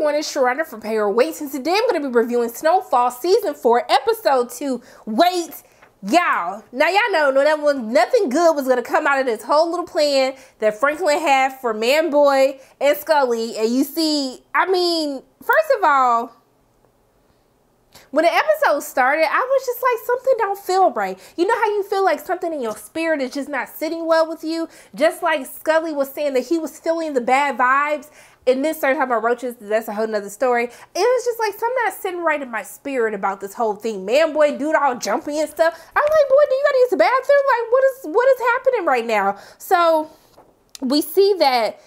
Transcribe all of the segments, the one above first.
everyone, it's Sharonda from Pay or Wait, and today I'm going to be reviewing Snowfall Season 4, Episode 2. Wait, y'all. Now, y'all know nothing good was going to come out of this whole little plan that Franklin had for Man Boy and Scully. And you see, I mean, first of all, when the episode started, I was just like, something don't feel right. You know how you feel like something in your spirit is just not sitting well with you? Just like Scully was saying that he was feeling the bad vibes. And then started talking about roaches. That's a whole nother story. It was just like, something not sitting right in my spirit about this whole thing. Man, boy, dude, all jumpy and stuff. I'm like, boy, do you gotta use the bathroom? Like, what is happening right now? So we see that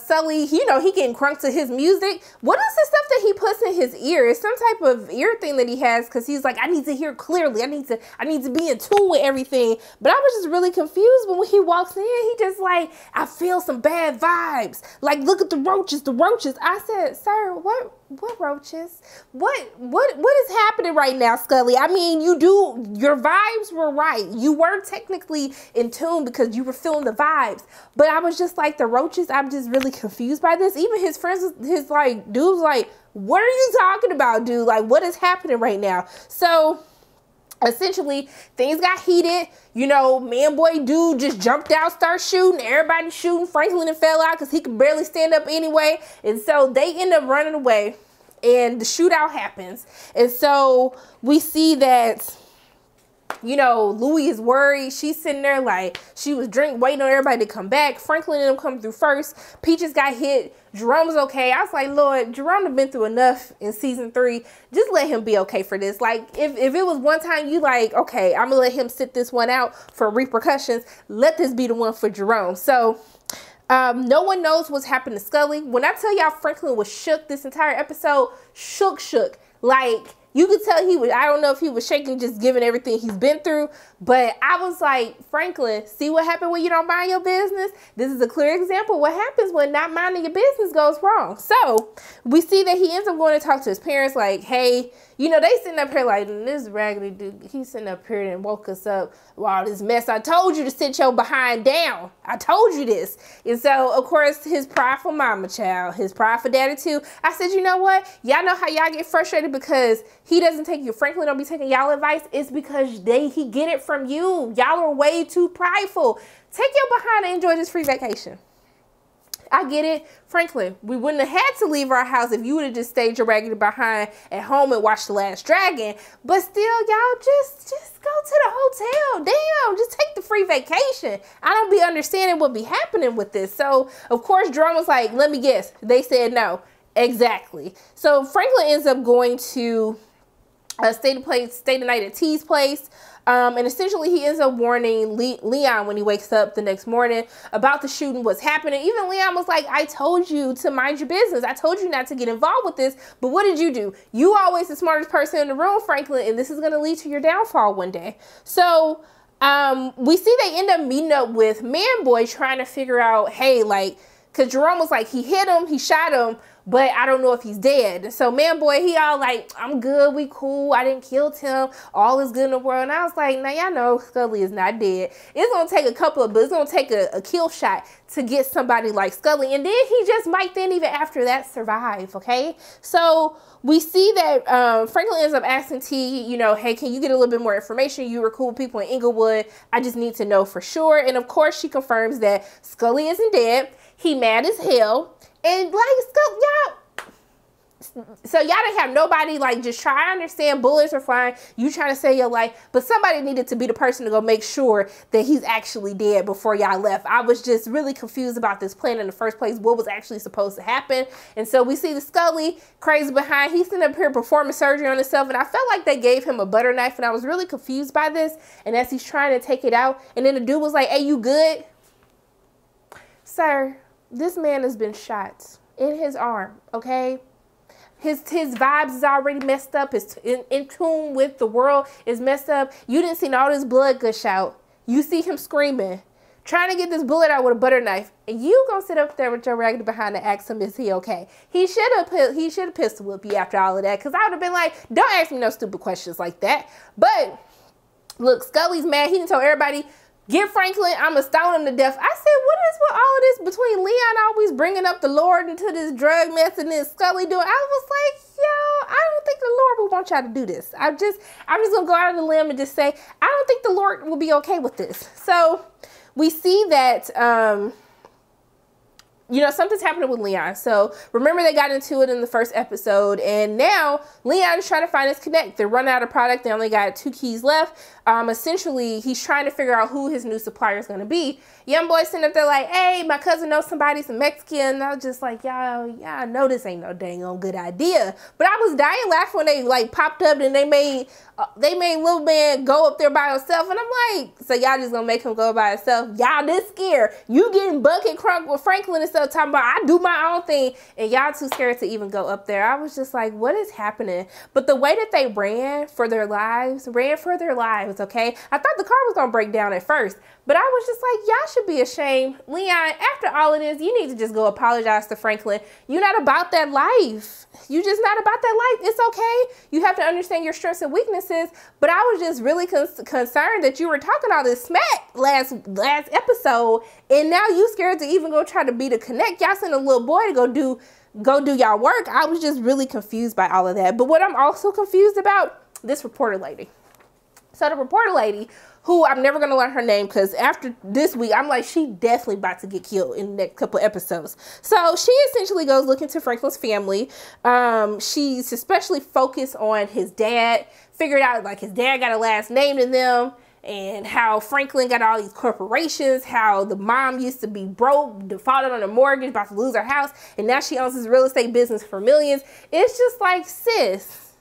Sully, you know, he getting crunk to his music. What is the stuff that he puts in his ear? It's some type of ear thing that he has, because he's like, I need to hear clearly. I need to be in tune with everything. But I was just really confused. But when he walks in, he just like, I feel some bad vibes. Like, look at the roaches, the roaches. I said, sir, what roaches? What is happening right now, Scully? I mean, your vibes were right. You were technically in tune because you were feeling the vibes. But I was just like, the roaches, I'm just really confused by this. Even his friends, his like dudes, like, what are you talking about, dude? Like, what is happening right now? So essentially, things got heated. You know, Man Boy dude just jumped out, started shooting. Everybody shooting. Franklin fell out because he could barely stand up anyway. And so they end up running away. And the shootout happens. And so we see that, you know, Louie is worried. She's sitting there like, she was waiting on everybody to come back. Franklin and them come through first. Peaches got hit. Jerome's okay. I was like, Lord, Jerome have been through enough in Season 3. Just let him be okay for this. Like, if it was one time you like, okay, I'm gonna let him sit this one out for repercussions, let this be the one for Jerome. So no one knows what's happened to Scully. When I tell y'all Franklin was shook this entire episode, shook. Like, you could tell he was, I don't know if he was shaking just given everything he's been through, but I was like, Franklin, see what happened when you don't mind your business? This is a clear example of what happens when not minding your business goes wrong. So we see that he ends up going to talk to his parents like, hey, you know, they sitting up here like, this raggedy dude, he's sitting up here and woke us up with all this mess. I told you to sit your behind down. I told you this. And so, of course, his pride for mama, child, his pride for daddy, too. I said, you know what? Y'all know how y'all get frustrated because he doesn't take you. Franklin don't be taking y'all advice. It's because he get it from you. Y'all are way too prideful. Take your behind and enjoy this free vacation. I get it. Franklin, we wouldn't have had to leave our house if you would have just stayed your raggedy behind at home and watched The Last Dragon. But still, y'all, just go to the hotel. Damn, just take the free vacation. I don't be understanding what be happening with this. So, of course, Jerome was like, let me guess. They said no. Exactly. So, Franklin ends up going to stay the night at T's place. And essentially, he ends up warning Leon when he wakes up the next morning about the shooting, what's happening. Even Leon was like, I told you to mind your business. I told you not to get involved with this. But what did you do? You always the smartest person in the room, Franklin, and this is going to lead to your downfall one day. So we see they end up meeting up with Man Boy trying to figure out, hey, like, because Jerome was like, he hit him, he shot him, but I don't know if he's dead. So Man Boy, he all like, I'm good, we cool, I didn't kill him, all is good in the world. And I was like, now y'all know Scully is not dead. It's gonna take a kill shot to get somebody like Scully. And then he just might then even after that survive, okay? So we see that Franklin ends up asking T, you know, hey, can you get a little bit more information? You were cool with people in Inglewood. I just need to know for sure. And of course she confirms that Scully isn't dead. He mad as hell. And like, y'all didn't have nobody like just try. I understand bullets are flying. You trying to save your life, but somebody needed to be the person to go make sure that he's actually dead before y'all left. I was just really confused about this plan in the first place. What was actually supposed to happen? And so we see the Scully crazy behind. He's sitting up here performing surgery on himself, and I felt like they gave him a butter knife, and I was really confused by this. And as he's trying to take it out, and then the dude was like, "Hey, you good, sir?" This man has been shot in his arm, okay? His vibes is already messed up. His in tune with the world is messed up. You didn't see all this blood gush out. You see him screaming, trying to get this bullet out with a butter knife, and you gonna sit up there with your raggedy behind and ask him, is he okay? He should have pistol whipped you after all of that, because I would have been like, don't ask me no stupid questions like that. But look, Scully's mad. He didn't tell everybody. Get Franklin, I'ma stone him to death. I said, what is with all of this between Leon always bringing up the Lord into this drug mess and then Scully doing? I was like, yo, I don't think the Lord will want y'all to do this. I'm just gonna go out on the limb and just say, I don't think the Lord will be okay with this. So we see that, you know, something's happening with Leon. So remember they got into it in the first episode, and now Leon's trying to find his connect. They run out of product. They only got 2 keys left. Essentially, he's trying to figure out who his new supplier is going to be. Young boy sitting up there like, hey, my cousin knows somebody, some Mexican. And I was just like, y'all know this ain't no dang on good idea. But I was dying laughing when they like popped up and they made little man go up there by himself. And I'm like, so y'all just going to make him go by himself? Y'all this scared. You getting bucket crunk with Franklin and stuff, talking about I do my own thing, and y'all too scared to even go up there. I was just like, what is happening? But the way that they ran for their lives, okay, I thought the car was gonna break down at first, but I was just like, y'all should be ashamed. Leon, after all of this, you need to just go apologize to Franklin. You're not about that life. You just not about that life. It's okay. You have to understand your strengths and weaknesses. But I was just really concerned that you were talking all this smack last episode, and now you scared to even go try to be the connect. Y'all send a little boy to go do y'all work. I was just really confused by all of that. But what I'm also confused about, this reporter lady. So the reporter lady, who I'm never going to learn her name, because after this week, I'm like, she definitely about to get killed in the next couple episodes. So she essentially goes looking to Franklin's family. She's especially focused on his dad, figured out like his dad got a last name to them, and how Franklin got all these corporations, how the mom used to be broke, defaulted on a mortgage, about to lose her house, and now she owns this real estate business for millions. It's just like, sis,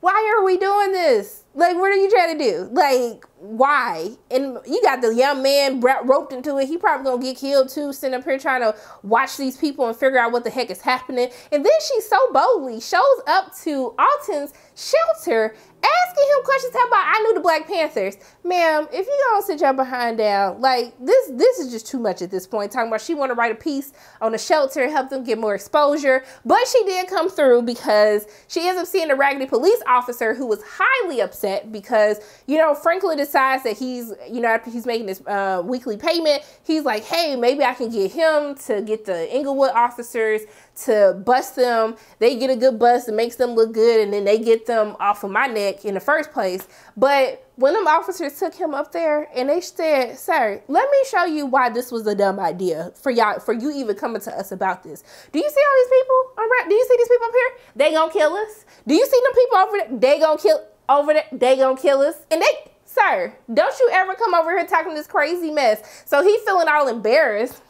why are we doing this? Like, what are you trying to do? Like, why? And you got the young man roped into it. He probably gonna get killed too, sitting up here trying to watch these people and figure out what the heck is happening. And then she so boldly shows up to Alton's shelter, asking him questions. How about, I knew the Black Panthers. Ma'am, if you don't sit your behind down, like this is just too much at this point. Talking about she want to write a piece on the shelter, help them get more exposure. But she did come through, because she ends up seeing the raggedy police officer, who was highly upset because, you know, Franklin is decides that he's, you know, after he's making this weekly payment, he's like, hey, maybe I can get him to get the Inglewood officers to bust them. They get a good bust, it makes them look good, and then they get them off of my neck in the first place. But when them officers took him up there and they said, sir, let me show you why this was a dumb idea for y'all, for you even coming to us about this. Do you see all these people around? Do you see these people up here? They gonna kill us. Do you see them people over there? They gonna kill over there. They gonna kill us. And they, sir, don't you ever come over here talking this crazy mess. So he feeling all embarrassed,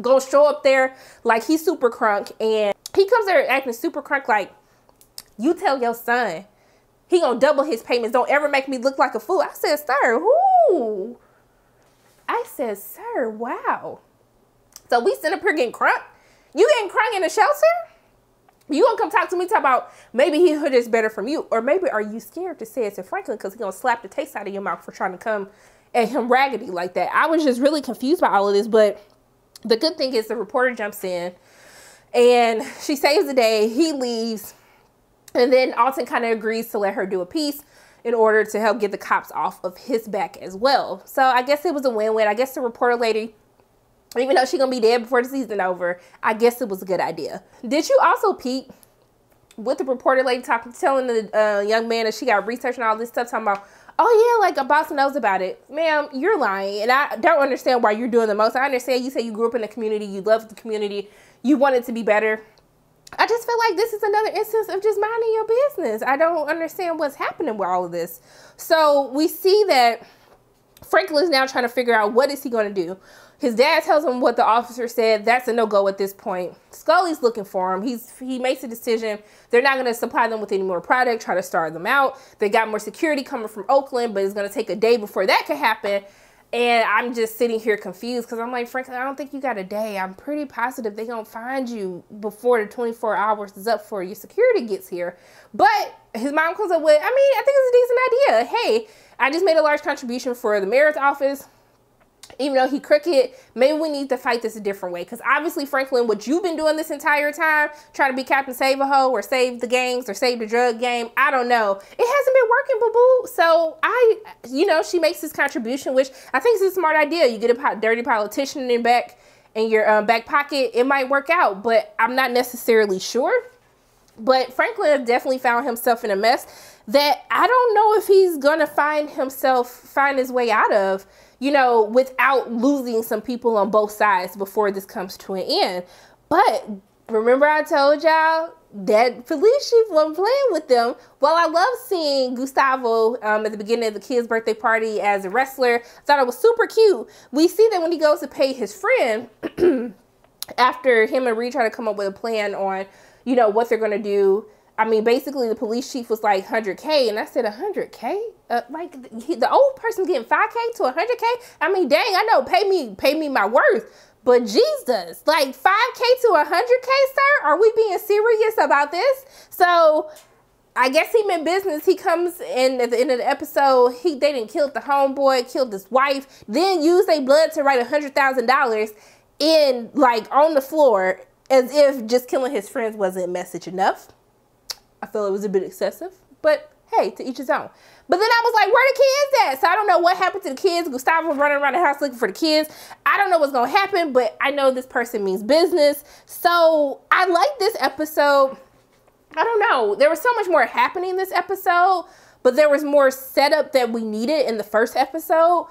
gonna show up there like he's super crunk, and he comes there acting super crunk like, you tell your son he gonna double his payments, don't ever make me look like a fool. I said, sir, whoo. I said, sir, wow. So we sitting up here getting crunk. You getting crunk in the shelter? You gonna come talk to me, talk about maybe he heard it's better from you, or maybe are you scared to say it to Franklin because he's gonna slap the taste out of your mouth for trying to come at him raggedy like that. I was just really confused by all of this, but the good thing is the reporter jumps in and she saves the day. He leaves, and then Alton kind of agrees to let her do a piece in order to help get the cops off of his back as well. So I guess it was a win-win. I guess the reporter lady, even though she's gonna be dead before the season over, I guess it was a good idea. Did you also peep with the reporter lady telling the young man that she got research and all this stuff, talking about, oh yeah, like a boss knows about it. Ma'am, you're lying, and I don't understand why you're doing the most. I understand you say you grew up in the community, you love the community, you want it to be better. I just feel like this is another instance of just minding your business. I don't understand what's happening with all of this. So we see that Franklin's now trying to figure out what is he going to do. His dad tells him what the officer said. That's a no-go at this point. Scully's looking for him. He makes a decision. They're not going to supply them with any more product, try to starve them out. They got more security coming from Oakland, but it's going to take a day before that could happen. And I'm just sitting here confused because I'm like, Franklin, I don't think you got a day. I'm pretty positive they're going to find you before the 24 hours is up for your security gets here. But his mom comes up with, I mean, I think it's a decent idea. Hey, I just made a large contribution for the mayor's office. even though he crooked, maybe we need to fight this a different way. Because obviously, Franklin, what you've been doing this entire time, trying to be Captain Save-A-Ho or save the gangs or save the drug game, I don't know. It hasn't been working, boo-boo. So she makes this contribution, which I think is a smart idea. You get a dirty politician in your back pocket, it might work out, but I'm not necessarily sure. But Franklin definitely found himself in a mess that I don't know if he's gonna find his way out of, without losing some people on both sides before this comes to an end. But remember I told y'all that Felicia wasn't playing with them. Well, I love seeing Gustavo at the beginning of the kid's birthday party as a wrestler. I thought it was super cute. We see that when he goes to pay his friend after him and Reed try to come up with a plan on, what they're going to do. I mean, basically the police chief was like $100K. And I said, $100K? The old person getting $5K to $100K? I mean, dang, I know, pay me my worth. But Jesus, like $5K to $100K, sir? Are we being serious about this? So I guess he meant business. He comes in at the end of the episode. They didn't kill the homeboy, killed his wife, then used their blood to write $100,000 in on the floor, as if just killing his friends wasn't message enough. I feel it was a bit excessive, but hey, to each his own. But then I was like, where the kids at? So I don't know what happened to the kids. Gustavo running around the house looking for the kids. I don't know what's going to happen, but I know this person means business. So I like this episode. I don't know. There was so much more happening this episode, but there was more setup that we needed in the first episode.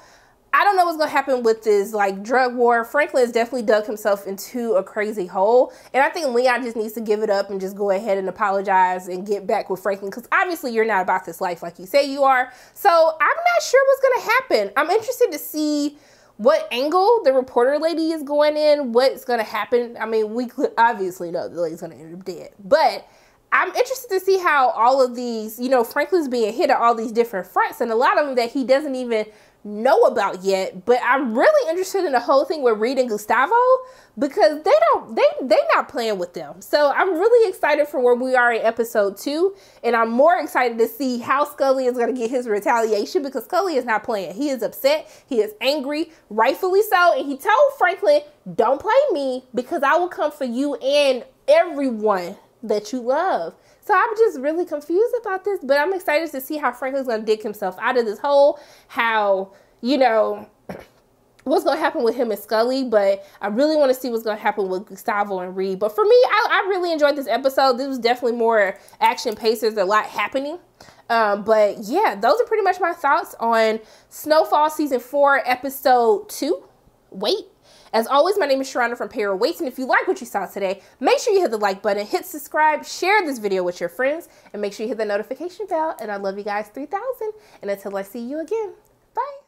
I don't know what's going to happen with this drug war. Franklin has definitely dug himself into a crazy hole. And I think Leon just needs to give it up and just go ahead and apologize and get back with Franklin. Because obviously you're not about this life like you say you are. So I'm not sure what's going to happen. I'm interested to see what angle the reporter lady is going in. What's going to happen. I mean, we could obviously know the lady's going to end up dead. But I'm interested to see how all of these, Franklin's being hit at all these different fronts. And a lot of them that he doesn't even know about yet, but I'm really interested in the whole thing with Reed and Gustavo, because they're not playing with them. So I'm really excited for where we are in episode 2, and I'm more excited to see how Scully is going to get his retaliation, because Scully is not playing. He is upset, he is angry, rightfully so, and he told Franklin, don't play me, because I will come for you and everyone that you love. So I'm just really confused about this, but I'm excited to see how Franklin's going to dig himself out of this hole, how, what's going to happen with him and Scully, but I really want to see what's going to happen with Gustavo and Reed. But for me, I really enjoyed this episode. This was definitely more action-paced. There's a lot happening. But yeah, those are pretty much my thoughts on Snowfall Season 4, Episode 2. Wait. As always, my name is Sharonda from Pay or Wait, and if you like what you saw today, make sure you hit the like button, hit subscribe, share this video with your friends, and make sure you hit the notification bell, and I love you guys 3,000, and until I see you again, bye.